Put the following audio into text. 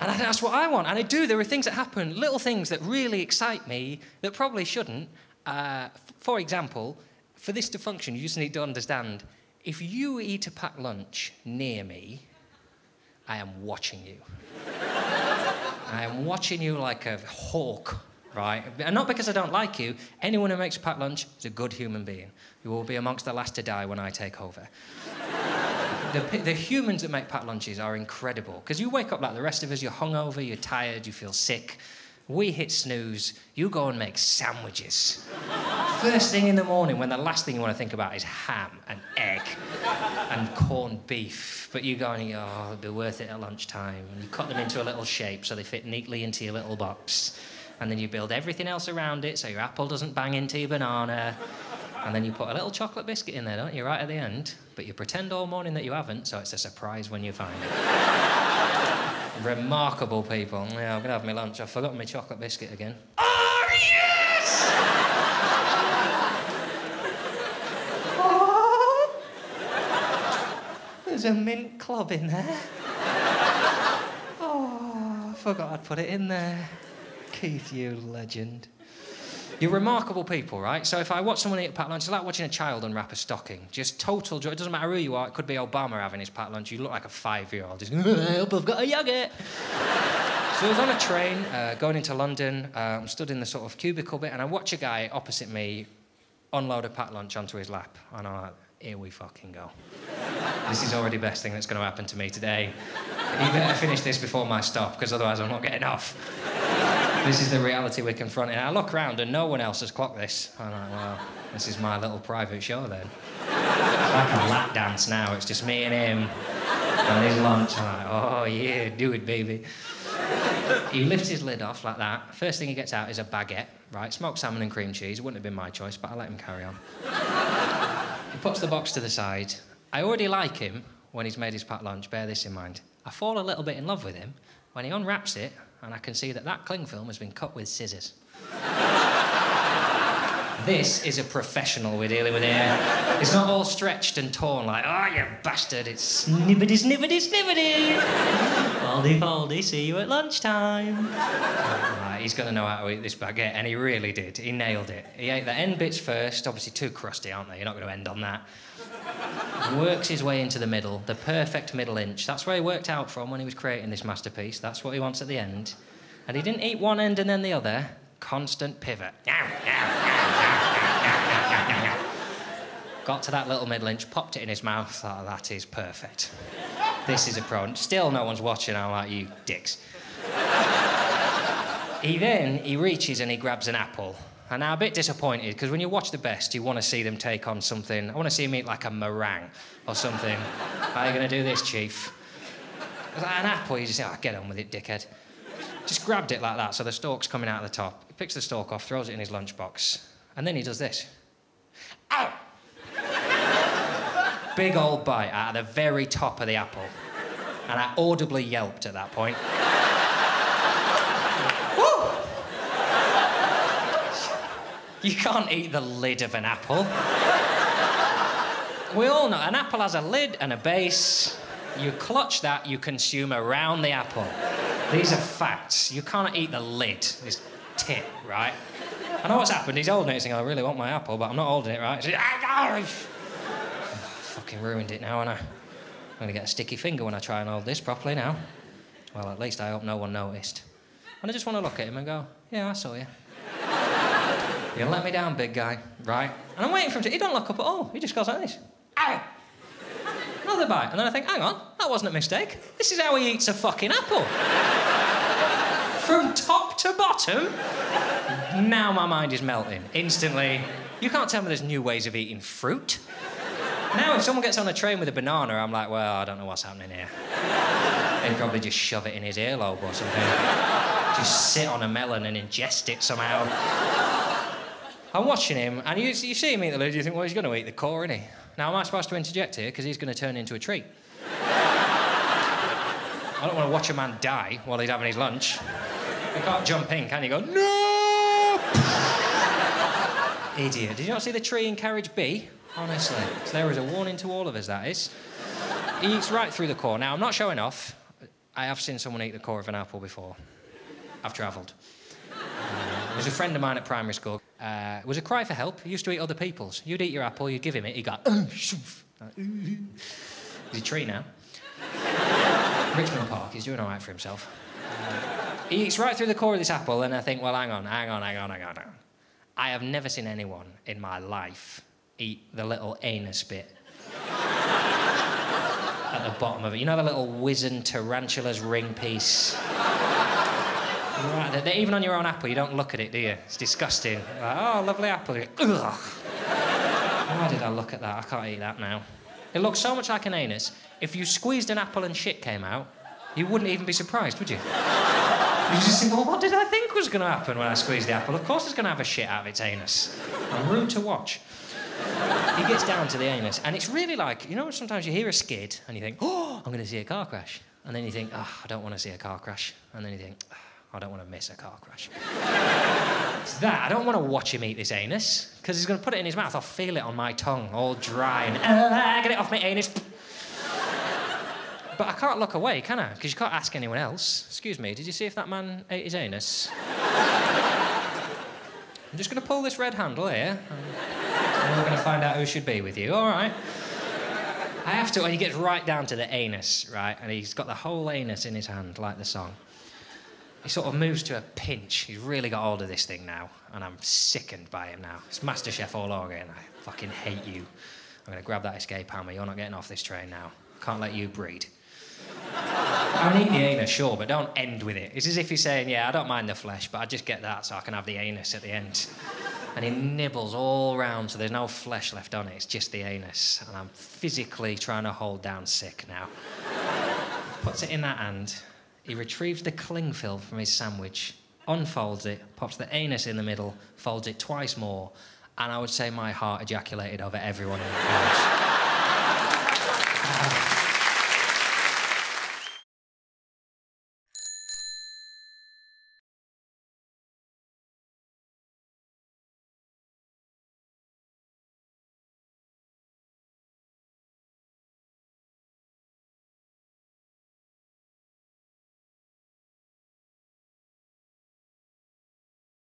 And I think that's what I want. And I do. There are things that happen, little things that really excite me that probably shouldn't. For example, for this to function, you just need to understand, if you eat a packed lunch near me, I am watching you. I am watching you like a hawk, right? And not because I don't like you. Anyone who makes a packed lunch is a good human being. You will be amongst the last to die when I take over. The humans that make packed lunches are incredible, because you wake up like the rest of us, you're hungover, you're tired, you feel sick. We hit snooze, you go and make sandwiches. First thing in the morning, when the last thing you want to think about is ham and egg and corned beef. But you go and you go, oh, it'd be worth it at lunchtime. And you cut them into a little shape so they fit neatly into your little box. And then you build everything else around it so your apple doesn't bang into your banana. And then you put a little chocolate biscuit in there, don't you, right at the end? But you pretend all morning that you haven't, so it's a surprise when you find it. Remarkable people. Yeah, I'm gonna have my lunch. I've forgotten my chocolate biscuit again. Oh, yes! Oh, there's a mint club in there. Oh, I forgot I'd put it in there. Keith, you legend. You're remarkable people, right? So if I watch someone eat a packed lunch, it's like watching a child unwrap a stocking. Just total joy. It doesn't matter who you are. It could be Obama having his packed lunch. You look like a 5-year-old. Just, I hope I've got a yogurt. So I was on a train going into London. I'm stood in the sort of cubicle bit, and I watch a guy opposite me unload a packed lunch onto his lap. And I'm like, here we fucking go. This is already the best thing that's going to happen to me today. You better finish this before my stop, because otherwise I'm not getting off. This is the reality we're confronting. I look around and no one else has clocked this. I'm like, well, this is my little private show then. It's like a lap dance now. It's just me and him on his lunch. I'm like, oh yeah, do it, baby. He lifts his lid off like that. First thing he gets out is a baguette, right? Smoked salmon and cream cheese. It wouldn't have been my choice, but I let him carry on. He puts the box to the side. I already like him when he's made his packed lunch. Bear this in mind. I fall a little bit in love with him when he unwraps it, and I can see that that cling film has been cut with scissors. This is a professional we're dealing with here. It's not all stretched and torn like, oh, you bastard, it's snibbity, snibbity, snibbity. Baldy, baldy, see you at lunchtime. Right, he's going to know how to eat this baguette, and he really did. He nailed it. He ate the end bits first. Obviously too crusty, aren't they? You're not going to end on that. Works his way into the middle, the perfect middle inch. That's where he worked out from when he was creating this masterpiece. That's what he wants at the end. And he didn't eat one end and then the other. Constant pivot. Got to that little middle inch, popped it in his mouth, thought, that is perfect. This is a pro. Still no one's watching, I'm like, you dicks. He reaches and he grabs an apple. And I'm a bit disappointed, because when you watch the best, you want to see them take on something. I want to see him eat like a meringue or something. How are you going to do this, chief? It's like an apple, you just say, oh, get on with it, dickhead. Just grabbed it like that, so the stalk's coming out of the top. He picks the stalk off, throws it in his lunchbox, and then he does this. Ow! Big old bite out of the very top of the apple. And I audibly yelped at that point. You can't eat the lid of an apple. We all know an apple has a lid and a base. You clutch that, you consume around the apple. These are facts. You can't eat the lid. It's tit, right? I know what's happened. He's holding it. He's thinking, I really want my apple, but I'm not holding it, right? I fucking ruined it now, and I'm going to get a sticky finger when I try and hold this properly now. Well, at least I hope no one noticed. And I just want to look at him and go, yeah, I saw you. You let me down, big guy, right? And I'm waiting for him to... He don't look up at all. He just goes like this. Ow! Another bite. And then I think, hang on, that wasn't a mistake. This is how he eats a fucking apple. From top to bottom. Now my mind is melting. Instantly. You can't tell me there's new ways of eating fruit. Now if someone gets on a train with a banana, I'm like, well, I don't know what's happening here. They'd probably just shove it in his earlobe or something. Just sit on a melon and ingest it somehow. I'm watching him, and you see him eat the lid, you think, well, he's going to eat the core, isn't he? Now, am I supposed to interject here, because he's going to turn into a treat? I don't want to watch a man die while he's having his lunch. You can't jump in, can you? Go, no! Idiot. Did you not see the tree in carriage B? Honestly. So there is a warning to all of us, that is. He eats right through the core. Now, I'm not showing off. I have seen someone eat the core of an apple before. I've travelled. There's a friend of mine at primary school. It was a cry for help. He used to eat other people's. You'd eat your apple, you'd give him it, he'd go... He's a tree now. Richmond Park, he's doing all right for himself. He eats right through the core of this apple, and I think, well, hang on. I have never seen anyone in my life eat the little anus bit at the bottom of it. You know the little wizened tarantula's ring piece? Right, even on your own apple, you don't look at it, do you? It's disgusting. Like, oh, lovely apple. Ugh. Why did I look at that? I can't eat that now. It looks so much like an anus. If you squeezed an apple and shit came out, you wouldn't even be surprised, would you? You just think, well, what did I think was going to happen when I squeezed the apple? Of course it's going to have a shit out of its anus. I'm rude to watch. He gets down to the anus, and it's really like, you know, sometimes you hear a skid, and you think, oh, I'm going to see a car crash. And then you think, oh, I don't want to see a car crash. And then you think, oh, I don't want to miss a car crash. It's that. I don't want to watch him eat this anus, because he's going to put it in his mouth. I'll feel it on my tongue, all dry, and get it off my anus. But I can't look away, can I? Because you can't ask anyone else. Excuse me, did you see if that man ate his anus? I'm just going to pull this red handle here. And we're going to find out who should be with you. All right. I have to... And he gets right down to the anus, right? And he's got the whole anus in his hand, like the song. He sort of moves to a pinch. He's really got hold of this thing now. And I'm sickened by him now. It's MasterChef all over again. I fucking hate you. I'm going to grab that escape hammer. You're not getting off this train now. Can't let you breed. I mean, eat the anus, sure, but don't end with it. It's as if he's saying, yeah, I don't mind the flesh, but I just get that so I can have the anus at the end. And he nibbles all round, so there's no flesh left on it. It's just the anus. And I'm physically trying to hold down sick now. Puts it in that hand. He retrieves the cling film from his sandwich, unfolds it, pops the anus in the middle, folds it twice more, and I would say my heart ejaculated over everyone in the house.